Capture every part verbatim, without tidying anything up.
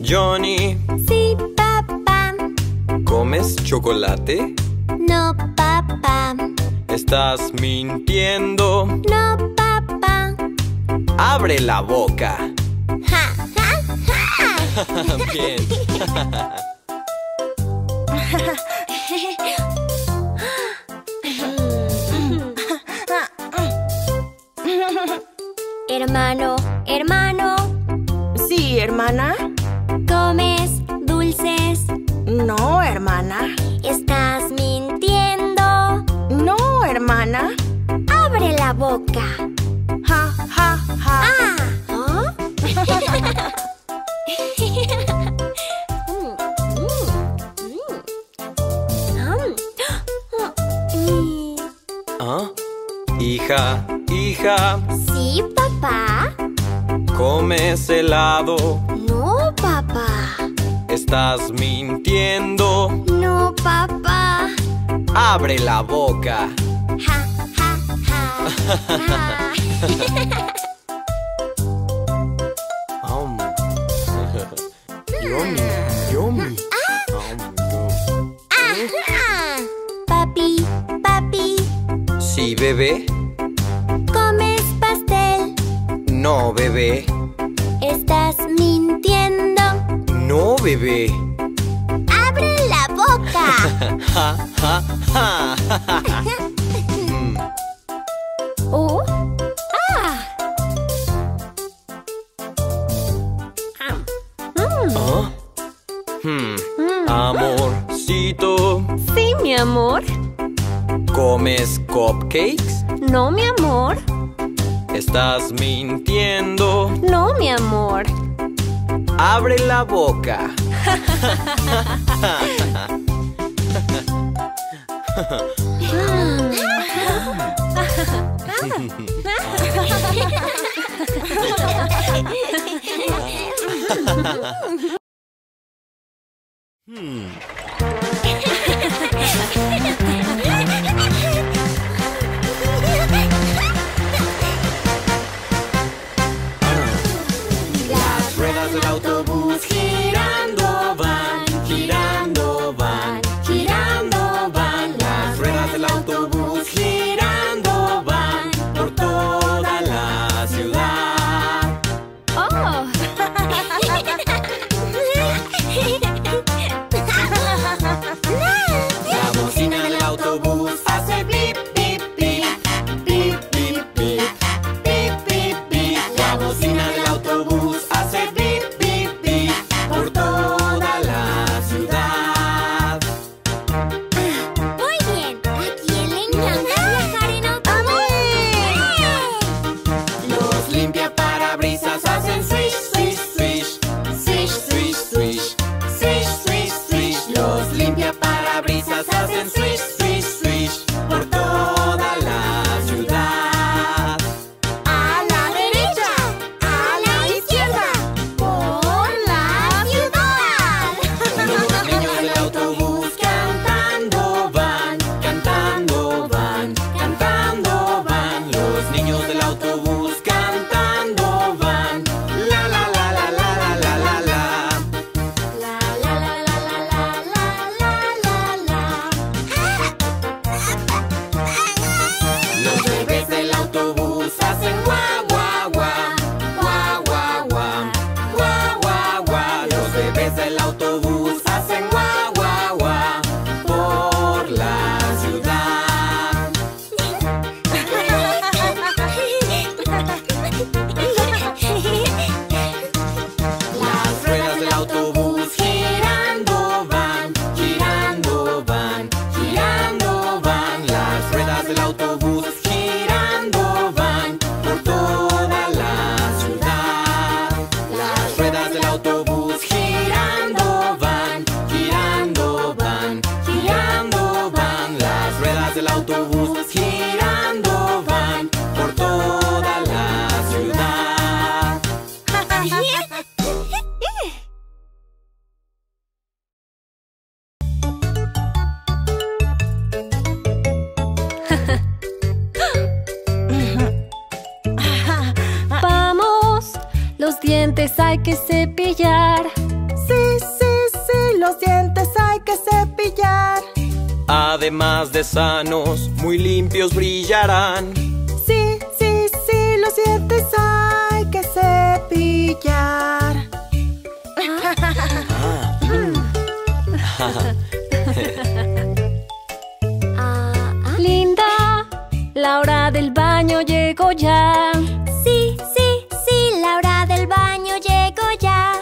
Johny, sí, papá. ¿Comes chocolate? No, papá. ¿Estás mintiendo? No, papá. ¡Abre la boca! ¡Ja, ja, ja! Bien. Hermano, hermano. Sí, hermana. ¿Comes dulces? No, hermana. ¿Estás mintiendo? No, hermana. ¡Abre la boca! ¡Ja, ja, ja! Ah. ¿Oh? ¿Ah? Hija, hija. Sí, papá. ¿Comes helado? No, papá. ¿Estás mintiendo? No, papá. ¡Abre la boca! ¡Ja, ja, ja! um. Yummy, yummy. Um. Papi, papi. Sí, bebé. ¿Comes pastel? No, bebé. ¿Estás mintiendo? No, bebé. ¡Abre la boca! ¡Ja, ja, ja! ¡Oh! ¡Ah! ¿Ah? Hmm. Amorcito. Sí, mi amor. ¿Comes cupcakes? No, mi amor. ¿Estás mintiendo? No, mi amor. ¡Abre la boca! Hmm. Vamos, los dientes hay que cepillar. además de sanos, muy limpios brillarán. Sí, sí, sí, los dientes hay que cepillar. Ah. Linda, la hora del baño llegó ya. Sí, sí, sí, la hora del baño llegó ya.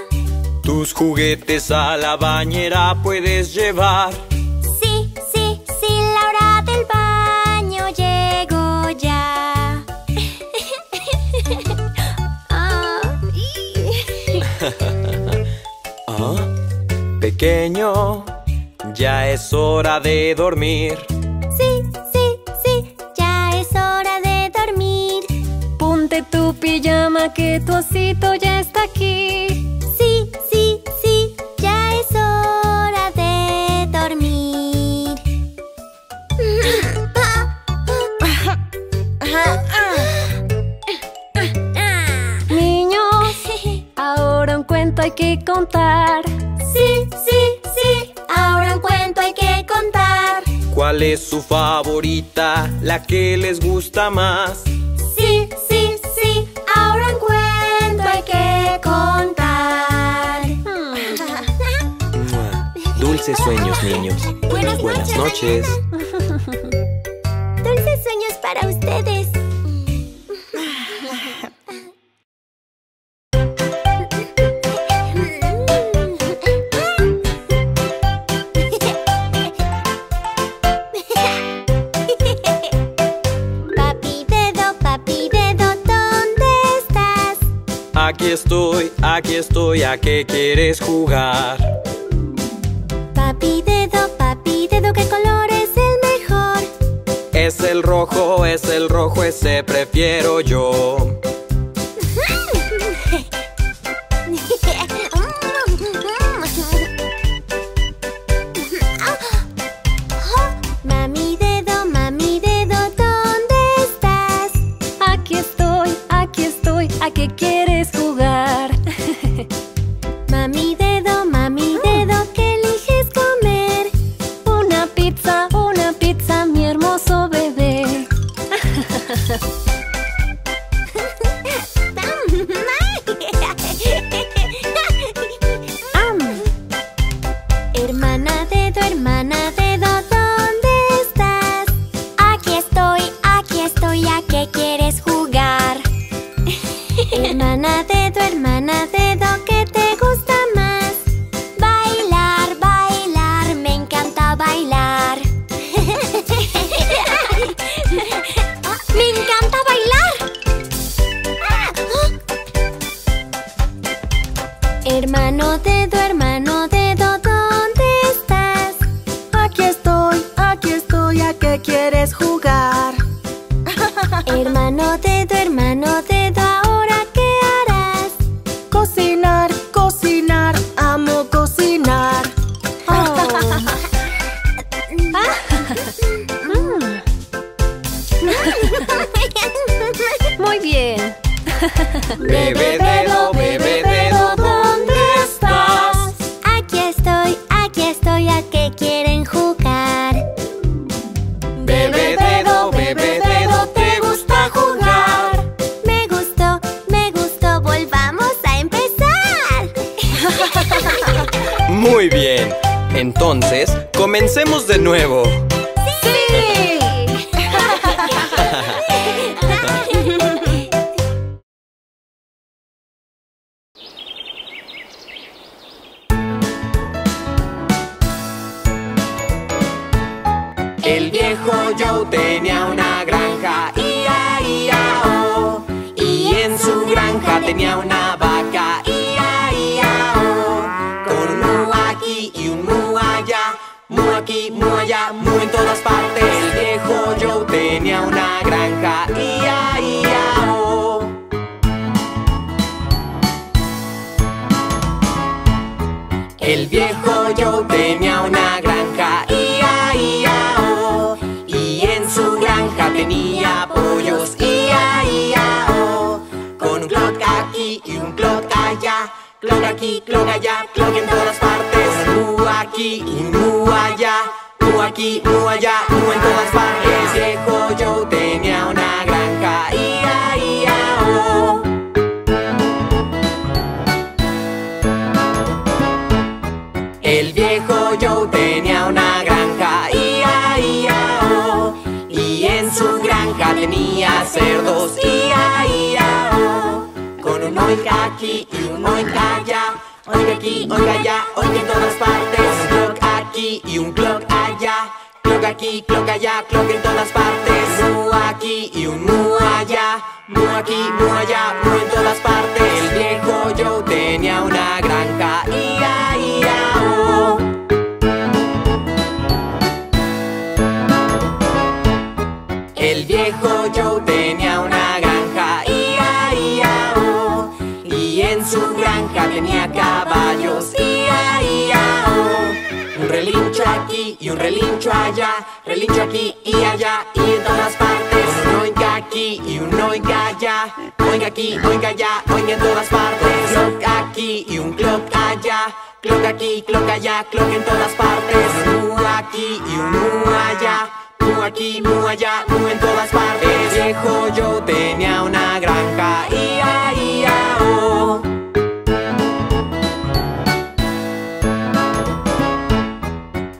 Tus juguetes a la bañera puedes llevar. Sí, sí, sí, la hora del baño llegó ya. ¿Ah? Pequeño, ya es hora de dormir. Sí, sí, sí, ya es hora de dormir. Ponte tu pijama que tu osito ya está aquí. Sí, sí, sí, ya es hora de dormir. Niños, ahora un cuento hay que contar. Sí, sí, sí, ahora un cuento hay que contar. ¿Cuál es su favorita, la que les gusta más? Sí, sí, sí, ahora un cuento hay que contar. Dulces sueños, niños. Buenas, Buenas noches. noches. Dulces sueños para ustedes. Aquí estoy, aquí estoy, ¿a qué quieres jugar? Papi dedo, papi dedo, ¿qué color es el mejor? Es el rojo, es el rojo, ese prefiero yo. ¿A qué quieres jugar? Mami dedo, mami dedo, ¿qué eliges comer? Una pizza, una pizza, mi hermoso bebé. Hermana dedo, hermana dedo, ¿dónde estás? Aquí estoy, aquí estoy, ¿a qué quieres jugar? Hermana dedo, hermana dedo, ¿qué te gusta más? Bailar, bailar, me encanta bailar. ¡Me encanta bailar! Hermano dedo, hermano dedo, ¿dónde estás? Aquí estoy, aquí estoy, ¿a qué quieres jugar? Hermano dedo, hermano dedo, ¿ahora qué harás? Cocinar, cocinar, amo cocinar. Oh. Muy bien. Bebé dedo, bebé dedo, ¿dónde estás? Aquí estoy, aquí estoy, ¿a qué quieren jugar? Bebé dedo, bebé dedo, ¿te gusta jugar? Me gustó, me gustó, volvamos a empezar. Muy bien, entonces comencemos de nuevo. ¡Sí! El viejo Joe tenía una granja, ia, ia, oh. Y en su granja tenía una vaca, ia, ia, oh. Con un mu aquí y un mu allá, mu aquí, mu allá, mu en todas partes. El viejo Joe tenía una granja, ia, ia, oh. El viejo Joe tenía una granja, ia, ia, oh. Tenía pollos, ia, ia, oh. Con un clock aquí y un clock allá, clock aquí, clock allá, clock en todas partes. Mu aquí y mu allá, mu aquí. aquí, u allá, u en todas partes. Viejo Joe tenía una granja, ia, ia, oh. El viejo Joe tenía una granja, ia, ia, oh. Y en su granja tenía cerdos, ia, ia, oh. Con un oiga aquí y un oiga allá, oiga aquí, oiga allá, oiga en todas partes. Clock aquí y un clock allá, clock aquí, clock allá, clock en todas partes. Mu aquí y un mu allá, mu aquí, mu allá, mu en todas partes. El viejo Joe tenía una granja, ia, ia, oh. El viejo Joe tenía una granja, ia, ia, oh. Y en su granja tenía caballos, ia, ia, oh. Un relincho aquí y un relincho allá, relincho aquí y allá y en todas partes. Un oiga aquí y un oiga allá, oiga aquí, oiga allá, oiga en todas partes. Clock aquí y un clock allá, clock aquí, clock allá, clock en todas partes. Un aquí y un mu allá, mu aquí, mu allá, mu en todas partes. El viejo Joe tenía una granja, ia, ia, oh.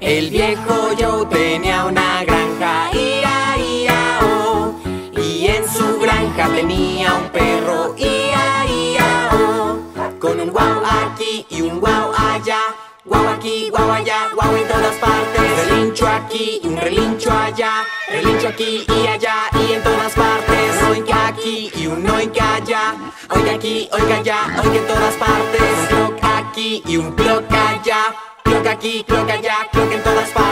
El viejo Joe tenía una granja, ia, ia, oh. Y en su granja tenía un perro, ia, ia, oh. Con un guau aquí y un guau allá, guau aquí, guau allá, guau en todas partes. Relincho aquí y un relincho allá, relincho aquí y allá y en todas partes. Oiga aquí y un oiga allá, oiga aquí, oiga allá, oiga en todas partes. Clock aquí y un clock allá, clock aquí, clock allá, clock en todas partes.